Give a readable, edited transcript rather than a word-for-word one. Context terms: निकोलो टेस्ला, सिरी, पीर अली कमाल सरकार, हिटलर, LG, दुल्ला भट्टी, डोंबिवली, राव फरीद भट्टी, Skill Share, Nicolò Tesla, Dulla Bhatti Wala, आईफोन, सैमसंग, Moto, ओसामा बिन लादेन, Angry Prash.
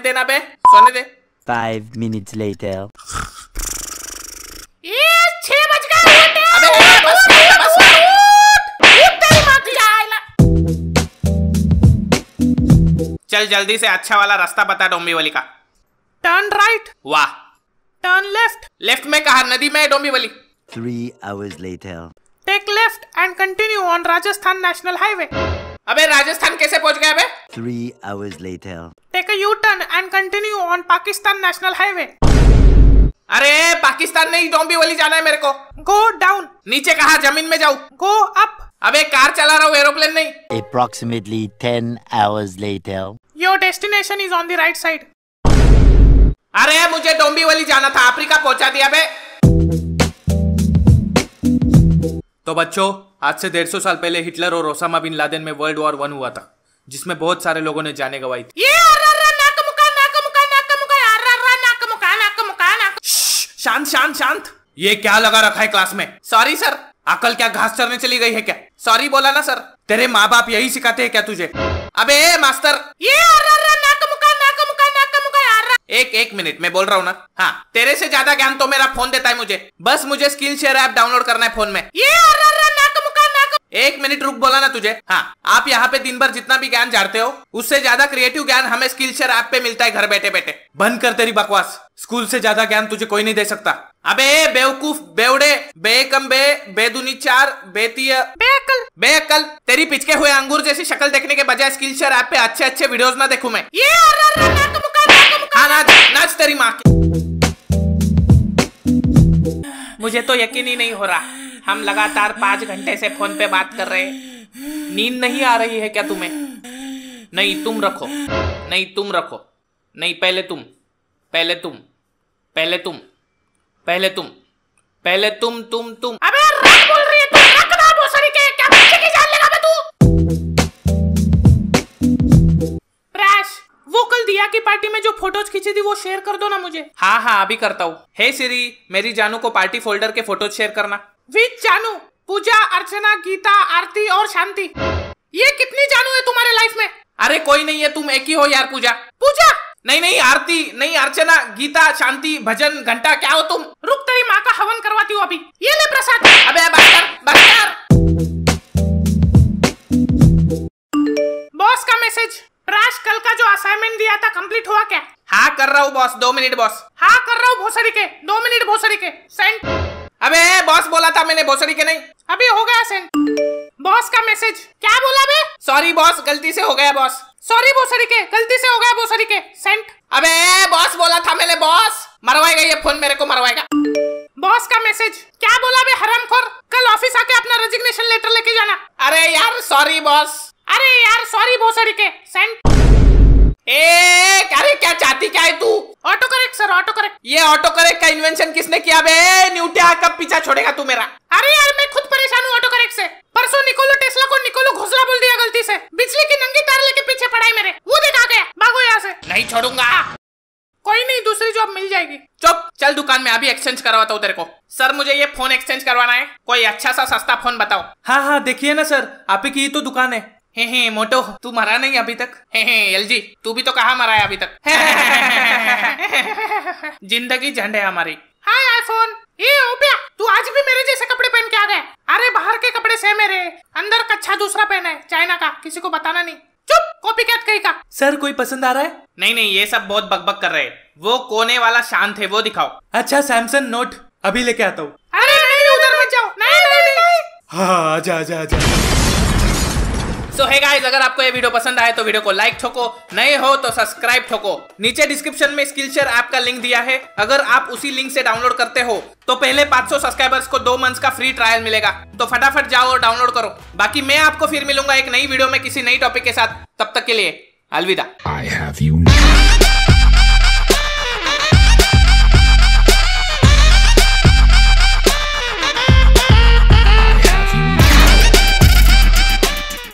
सोने देना बे, सोने दे। 5 minutes later। ये 6 बज गए। अबे बस बस उठ तेरी माँ की जायला। चल जल्दी से अच्छा वाला रास्ता बता डोंबी वाली का। Turn right. वाह। Turn left. लेफ्ट में कहा नदी में डोंबी वाली। 3 hours later। Take left and continue on Rajasthan National Highway. अबे राजस्थान कैसे पहुंच गया बे? 3 hours later. Take a U-turn and continue on Pakistan National Highway. अरे पाकिस्तान नहीं डोंबिवली जाना है मेरे को। Go down. नीचे कहा जमीन में जाऊँ। Go up. अबे कार चला रहा हूँ एरोप्लेन नहीं। Approximately 10 hours later. Your destination is on the right side. अरे मुझे डोंबिवली जाना था, अफ्रीका पहुँचा दिया बे। तो बच्चों, आज से 150 साल पहले हिटलर और ओसामा बिन लादेन में World War I हुआ था, जिसमें बहुत सारे लोगों ने जाने गवाई थी। शांत शांत शांत। ये क्या लगा रखा है क्लास में? Sorry sir. अकल क्या घास चरने चली गई है क्या? सॉरी बोला ना सर। तेरे माँ बाप यही सिखाते हैं क्या तुझे? अबे मास्टर, एक मिनट, मैं बोल रहा हूँ ना। हाँ, तेरे से ज्यादा ज्ञान तो मेरा फोन देता है मुझे। बस मुझे स्किल शेयर ऐप डाउनलोड करना है फोन में। एक मिनट रुक, बोला ना तुझे। हाँ, आप यहाँ पे दिन भर जितना भी ज्ञान जानते हो, उससे ज्यादा क्रिएटिव ज्ञान हमें स्किल शेयर ऐप पे मिलता है घर बैठे बैठे। बंद कर तेरी बकवास। स्कूल से ज्यादा ज्ञान तुझे कोई नहीं दे सकता। अबे बेवकूफ, बेवड़े, बेकम, बे बेदुनी चार, बेतिया, बेअकल, बेअकल। तेरी पिचके हुए अंगूर जैसी शक्ल देखने के बजाय स्किल शेयर ऐप पे अच्छे अच्छे वीडियोज ना देखूं मैं। नाच तेरी माँ की। मुझे तो यकीन ही नहीं हो रहा, हम लगातार 5 घंटे से फोन पे बात कर रहे हैं। नींद नहीं आ रही है क्या तुम्हें? नहीं तुम रखो, नहीं तुम रखो, नहीं पहले तुम, पहले तुम, पहले तुम, पहले तुम, पहले तुम। अबे रख बोल रही है तू, रख ना भोसड़ी के, क्या बच्चे की जान लेगा बे तू? प्रैश, वो कल दिया की पार्टी में जो फोटोज खींची थी वो शेयर कर दो ना मुझे। हाँ हाँ अभी करता हूँ। हे सिरी, मेरी जानू को पार्टी फोल्डर के फोटोज शेयर करना। विद जानू, पूजा, अर्चना, गीता, आरती और शांति। ये कितनी जानू है तुम्हारे लाइफ में? अरे कोई नहीं है, तुम एक ही हो यार। पूजा, पूजा नहीं, नहीं आरती नहीं, अर्चना, गीता, शांति, भजन, घंटा, क्या हो तुम? रुक तेरी माँ का हवन करवाती हूँ अभी। ये ले प्रसाद। अबे बॉस का मैसेज। राज कल का जो असाइनमेंट दिया था कंप्लीट हुआ क्या? हाँ कर रहा हूँ बॉस, 2 मिनट बॉस। हाँ कर रहा हूँ भोसड़ी के, 2 मिनट भोसड़ी के। सेंड। अबे बॉस बोला था मैंने, भोसड़ी के नहीं। अभी हो गया सेंड। बॉस का मैसेज। क्या बोला बे? सॉरी बॉस, गलती से हो गया बॉस। सॉरी भोसड़ी के, गलती से हो गया भोसड़ी के। सेंड। अबे बॉस बोला था मैंने, बॉस मरवाएगा ये फोन, मेरे को मरवाएगा। बॉस का मैसेज। क्या बोला बे हरामखोर? कल ऑफिस आके अपना रेजिग्नेशन लेटर लेके जाना। अरे यार सॉरी बॉस। अरे यार सॉरी भोसड़ी के। सेंड। अरे क्या चाहती क्या है तू? Auto correct sir, auto correct. ये ऑटो करेक्ट का इन्वेंशन किसने किया बे? न्यूट्या, कब पीछा छोड़ेगा तू मेरा? अरे यार मैं खुद परेशान हूँ ऑटो करेक्ट से। परसों निकोलो टेस्ला को निकोलो घोसला बोल दिया गलती से। बिजली की नंगी तार लेके पीछे पड़ा है मेरे, वो देखा गया। भागो यहाँ से। नहीं छोड़ूंगा। कोई नहीं, दूसरी जॉब मिल जाएगी। चुप, चल दुकान में, अभी एक्सचेंज करवाता हूँ तेरे को। सर मुझे ये फोन एक्सचेंज करवाना है, कोई अच्छा सा सस्ता फोन बताओ। हाँ हाँ देखिए ना सर, आप ही की तो दुकान है। हे मोटो, तू मरा नहीं अभी तक। हे एलजी, तू भी तो कहाँ मरा है अभी तक। जिंदगी झंड है हमारी। हाय आईफोन, ये ओपिया, तू आज भी मेरे जैसे कपड़े पहन के आ गए। अरे बाहर के कपड़े से मेरे, अंदर कच्चा दूसरा पहना है, चाइना का, किसी को बताना नहीं। चुप, कॉपीकैट कहीं का। सर कोई पसंद आ रहा है? नहीं नहीं, ये सब बहुत बकबक कर रहे हैं। वो कोने वाला शांत है, वो दिखाओ। अच्छा सैमसंग नोट अभी लेके आता हूँ। अरे नहीं, उधर मत जाओ। नहीं। हाँ आजा आजा आजा। तो हे गाइस, अगर आपको ये वीडियो पसंद आए तो वीडियो को लाइक ठोको, नए हो तो सब्सक्राइब ठोको। नीचे डिस्क्रिप्शन में स्किल शेयर ऐप का लिंक दिया है, अगर आप उसी लिंक से डाउनलोड करते हो तो पहले 500 सब्सक्राइबर्स को 2 मंथ्स का फ्री ट्रायल मिलेगा। तो फटाफट जाओ और डाउनलोड करो। बाकी मैं आपको फिर मिलूंगा एक नई वीडियो में किसी नई टॉपिक के साथ। तब तक के लिए अलविदा।